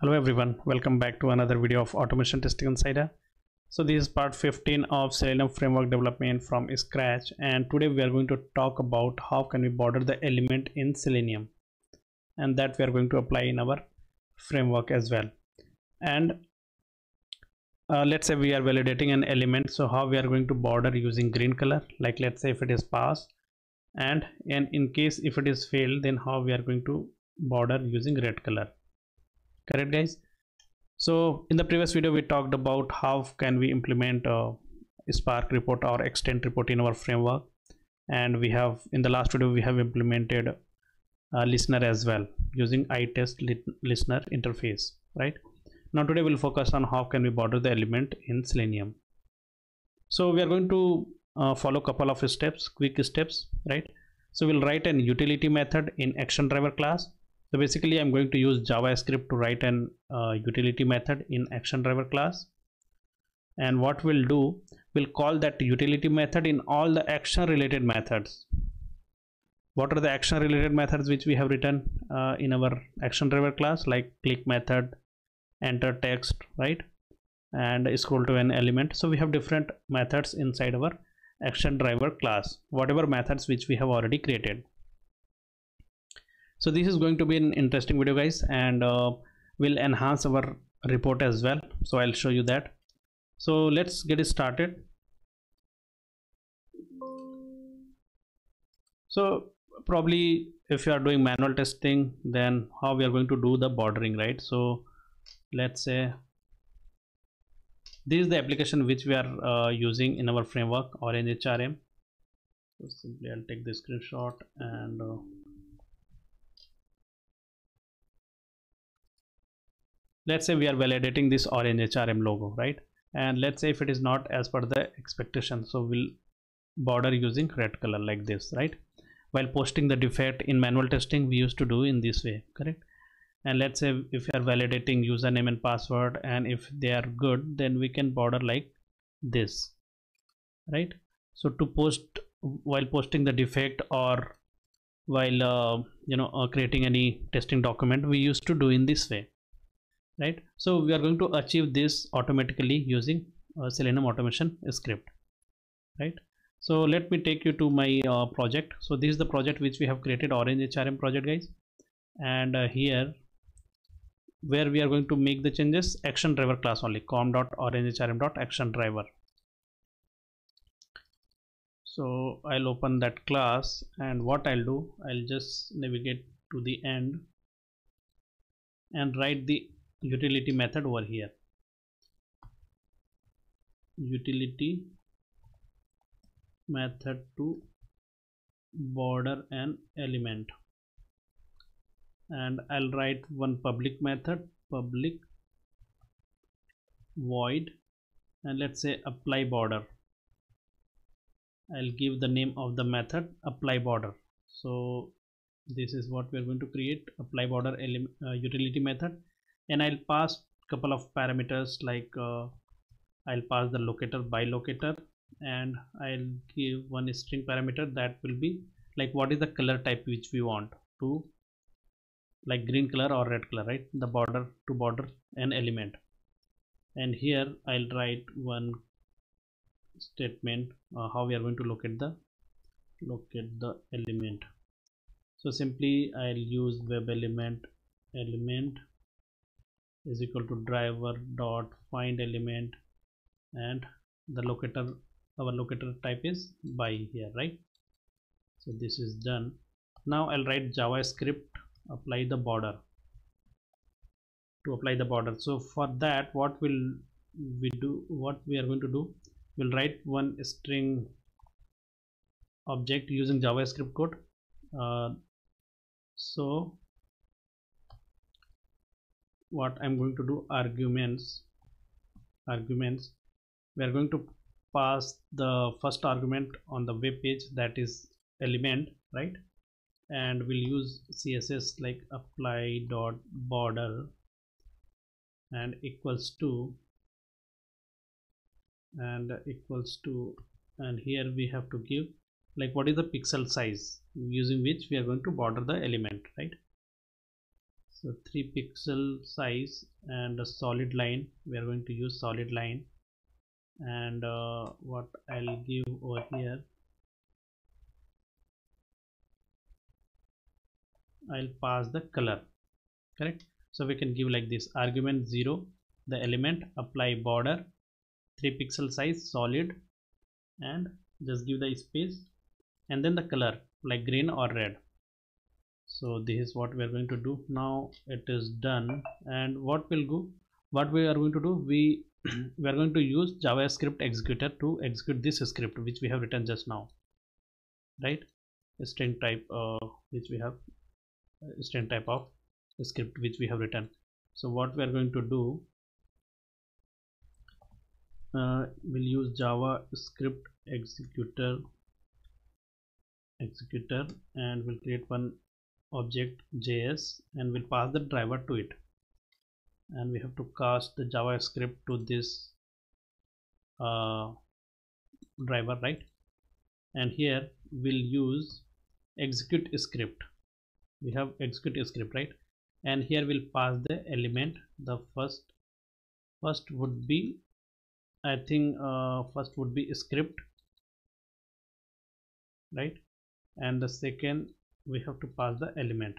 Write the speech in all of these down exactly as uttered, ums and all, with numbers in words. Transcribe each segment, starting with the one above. Hello everyone, welcome back to another video of automation testing insider. So this is part fifteen of Selenium framework development from scratch, and today we are going to talk about how can we border the element in Selenium, and that we are going to apply in our framework as well. And uh, let's say we are validating an element, so how we are going to border using green color. Like let's say if it is pass, and and in case if it is failed, then how we are going to border using red color. Correct guys? So in the previous video we talked about how can we implement a Spark report or extent report in our framework, and we have in the last video we have implemented a listener as well using iTestListener interface, right? Now today we'll focus on how can we border the element in Selenium. So we are going to uh, follow a couple of steps, quick steps, right? So we'll write an utility method in ActionDriver class. So basically I'm going to use JavaScript to write an uh, utility method in ActionDriver class, and what we'll do, we'll call that utility method in all the action related methods. What are the action related methods which we have written uh, in our ActionDriver class, like click method, enter text, right, and scroll to an element. So we have different methods inside our ActionDriver class, whatever methods which we have already created. So this is going to be an interesting video guys, and uh, we'll enhance our report as well, so I'll show you that. So let's get started. So probably if you are doing manual testing, then how we are going to do the bordering, right? So let's say this is the application which we are uh, using in our framework, Orange H R M. So simply I'll take the screenshot and uh, let's say we are validating this Orange H R M logo, right? And let's say if it is not as per the expectation, so we'll border using red color like this, right? While posting the defect in manual testing, we used to do in this way, correct? And let's say if you are validating username and password, and if they are good, then we can border like this, right? So to post while posting the defect, or while uh, you know uh, creating any testing document, we used to do in this way, right? So we are going to achieve this automatically using uh, Selenium automation script, right? So let me take you to my uh, project. So this is the project which we have created, Orange H R M project guys, and uh, here where we are going to make the changes, ActionDriver class only, com.orangechrm.actionDriver. So I'll open that class, and what I'll do, I'll just navigate to the end and write the utility method over here, utility method to border an element, and I'll write one public method, public void, and let's say apply border. I'll give the name of the method apply border. So this is what we're going to create, apply border element uh, utility method. And I'll pass couple of parameters, like uh, I'll pass the locator by locator, and I'll give one string parameter that will be like what is the color type which we want to, like green color or red color, right? The border to border an element. And here I'll write one statement uh, how we are going to locate the locate the element. So simply I'll use web element element is equal to driver dot find element, and the locator, our locator type is by here, right? So this is done. Now I'll write JavaScript apply the border to apply the border. So for that, what will we do, what we are going to do, we'll write one string object using JavaScript code. Uh, so what I'm going to do, arguments arguments we are going to pass the first argument on the web page, that is element, right? And we'll use C S S like apply dot border and equals to and equals to and here we have to give like what is the pixel size using which we are going to border the element, right? So three pixel size and a solid line. We are going to use solid line. And uh, what I'll give over here, I'll pass the color, correct? So we can give like this: argument zero, the element, apply border, three pixel size, solid, and just give the space, and then the color like green or red. So this is what we are going to do. Now it is done, and what will go what we are going to do, we we are going to use JavaScript executor to execute this script which we have written just now, right? A string type uh, which we have a string type of script which we have written. So what we are going to do, uh, we'll use JavaScript executor executor and we'll create one object J S, and we'll pass the driver to it, and we have to cast the JavaScript to this uh, driver, right? And here we'll use execute script. We have execute script, right? And here we'll pass the element. The first first would be, I think uh, first would be script, right? And the second we have to pass the element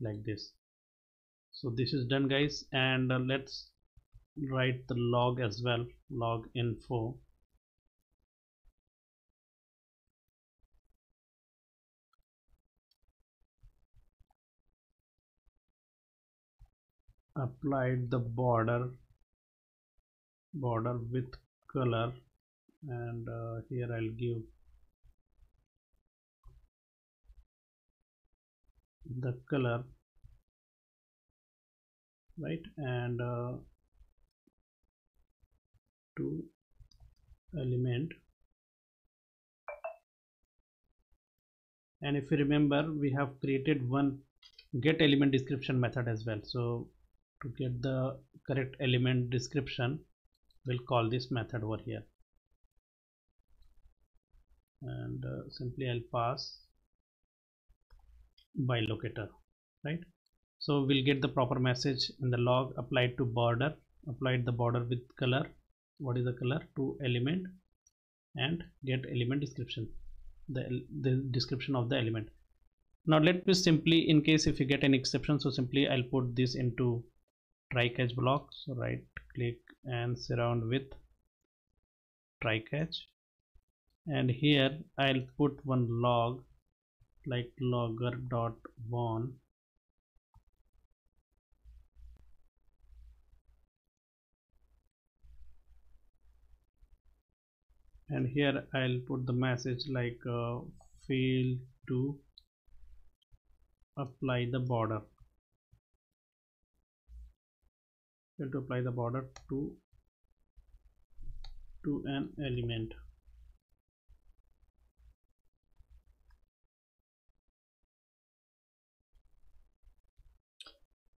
like this. So this is done, guys. And uh, let's write the log as well, log info. Applied the border border with color, and uh, here I'll give the color, right? And uh, to element. And if you remember, we have created one get element description method as well. So to get the correct element description, we'll call this method over here, and uh, simply I'll pass by locator, right? So we'll get the proper message in the log. Applied to border, applied the border with color. What is the color? To element, and get element description, the, the description of the element. Now let me simply, in case if you get an exception, so simply I'll put this into try catch block. So right click and surround with try catch, and here I'll put one log like logger dot warn, and here I'll put the message like uh, fail to apply the border to apply the border to to an element.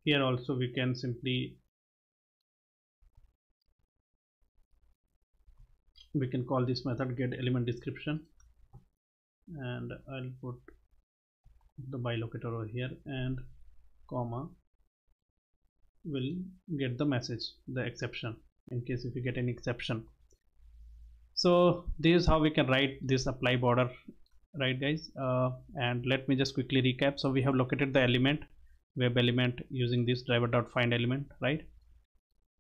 Here also we can simply we can call this method get element description, and I'll put the by locator over here, and comma will get the message, the exception, in case if you get an exception. So this is how we can write this apply border, right, guys? Uh, and let me just quickly recap. So we have located the element, web element, using this driver.find element, right?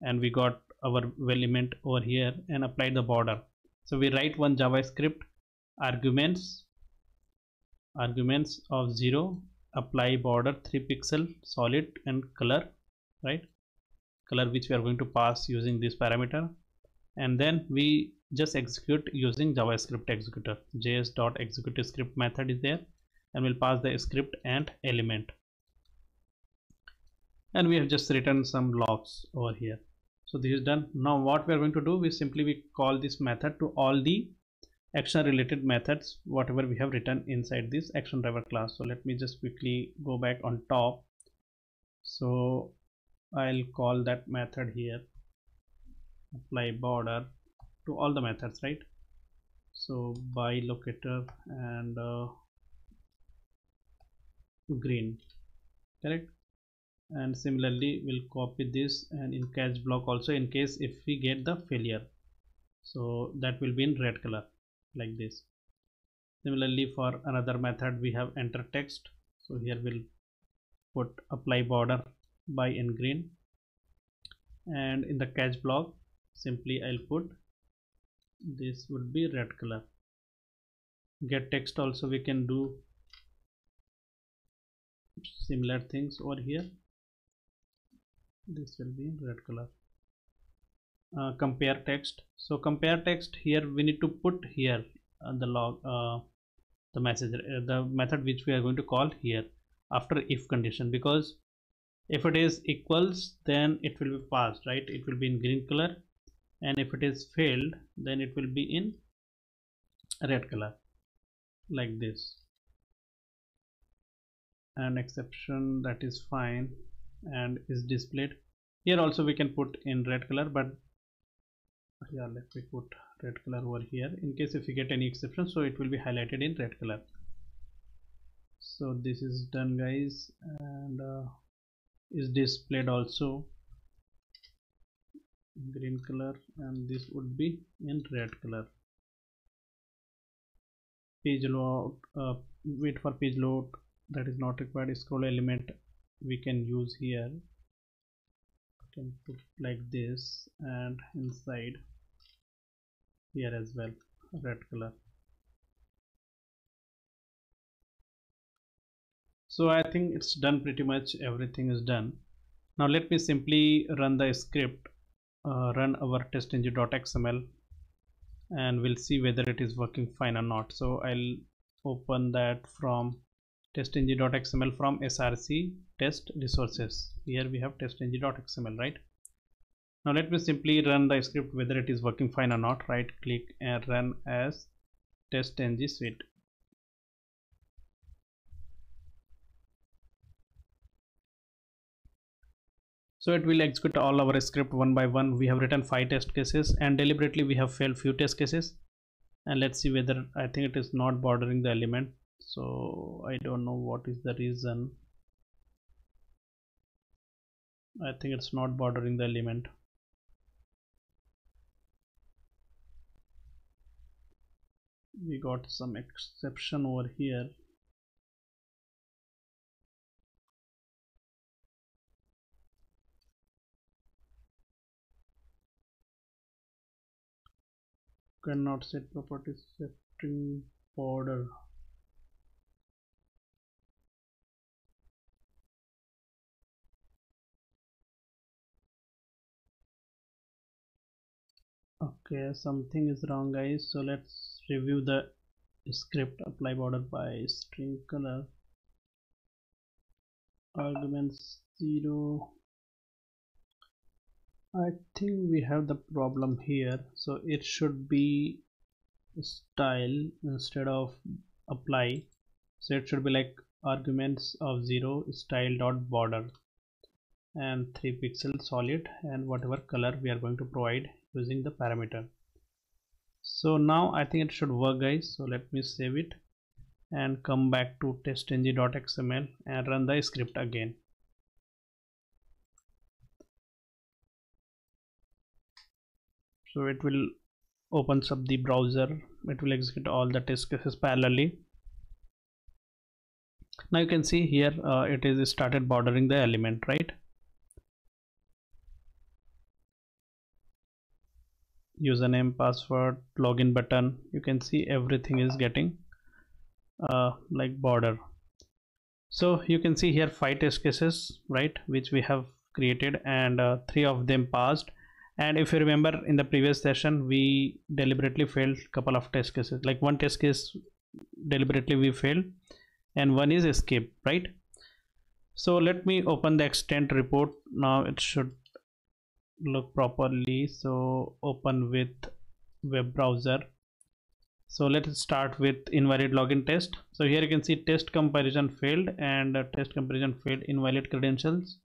And we got our element over here and applied the border. So we write one JavaScript arguments arguments of zero, apply border, three pixel, solid, and color, right? Color which we are going to pass using this parameter, and then we just execute using JavaScript executor. J S.execute script method is there, and we'll pass the script and element, and we have just written some logs over here. So this is done. Now what we are going to do, we simply we call this method to all the action related methods whatever we have written inside this action driver class. So let me just quickly go back on top. So I'll call that method here, apply border to all the methods, right? So by locator and uh, green, correct? and similarly we'll copy this and in catch block also, in case if we get the failure, so that will be in red color like this. Similarly for another method we have enter text, so here we'll put apply border by in green, and in the catch block simply I'll put this would be red color. Get text also we can do similar things over here, this will be in red color. Uh, compare text, so compare text here we need to put here on the log uh, the message uh, the method which we are going to call here after if condition, because if it is equals then it will be passed, right? It will be in green color, and if it is failed then it will be in red color like this. An exception, that is fine, and is displayed here also we can put in red color, but here let me put red color over here in case if we get any exception, so it will be highlighted in red color. So this is done guys, and uh, is displayed also in green color, and this would be in red color. Page load, uh, wait for page load, that is not required. Scroll element we can use here, can put like this, and inside here as well red color. So I think it's done, pretty much everything is done. Now let me simply run the script, uh, run our testng.xml, and we'll see whether it is working fine or not. So I'll open that from testng.xml from src test resources. Here we have testng.xml, right? Now let me simply run the script whether it is working fine or not. Right click and run as testng suite. So it will execute all our script one by one. We have written five test cases, and deliberately we have failed few test cases, and let's see whether, I think it is not bordering the element, so I don't know what is the reason. I think it's not bordering the element. We got some exception over here. Cannot set properties setting border. Okay, something is wrong guys, so let's review the script. Apply border by string color, arguments zero. I think we have the problem here, so it should be style instead of apply, so it should be like arguments of zero style dot border and three pixel solid and whatever color we are going to provide using the parameter. So now I think it should work guys, so let me save it and come back to testng.xml and run the script again. So it will opens up the browser, it will execute all the test cases parallelly. Now you can see here uh, it is started bordering the element, right? Username, password, login button, you can see everything is getting uh, like border. So you can see here five test cases, right, which we have created, and uh, three of them passed. And if you remember in the previous session we deliberately failed couple of test cases, like one test case deliberately we failed and one is escape, right? So let me open the extent report. Now it should look properly, so open with web browser. So let's start with invalid login test. So here you can see test comparison failed and uh, test comparison failed, invalid credentials.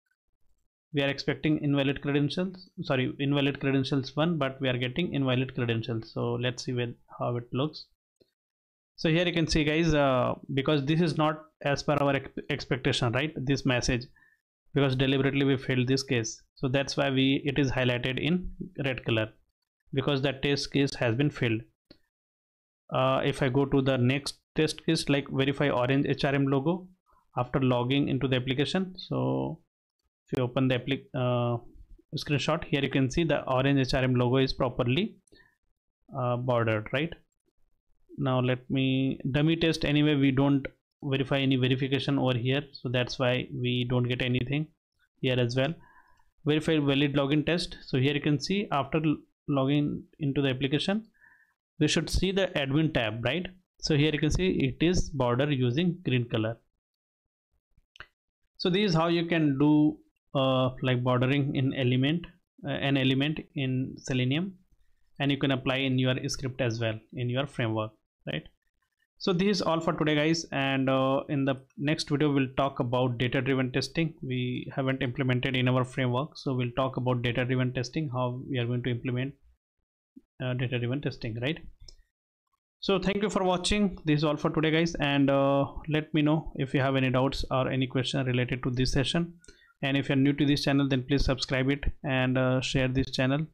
We are expecting invalid credentials, sorry invalid credentials one, but we are getting invalid credentials. So let's see when, how it looks. So here you can see guys, uh, because this is not as per our ex expectation, right? This message, because deliberately we failed this case. So that's why we it is highlighted in red color, because that test case has been failed. Uh, if I go to the next test case, like verify Orange H R M logo after logging into the application. So if you open the applic uh, screenshot, here you can see the Orange H R M logo is properly uh, bordered, right? Now let me dummy test. Anyway, we don't verify any verification over here, so that's why we don't get anything here as well. Verify valid login test. So here you can see after logging into the application, we should see the admin tab, right? So here you can see it is border using green color. So this is how you can do uh, like bordering in element uh, an element in Selenium, and you can apply in your script as well, in your framework, right? So this is all for today, guys, and uh, in the next video we'll talk about data driven testing. We haven't implemented in our framework, so we'll talk about data driven testing, how we are going to implement uh, data driven testing, right? So thank you for watching. This is all for today, guys, and uh, let me know if you have any doubts or any question related to this session. And if you're new to this channel, then please subscribe it and uh, share this channel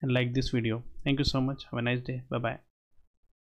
and like this video. Thank you so much. Have a nice day. Bye bye.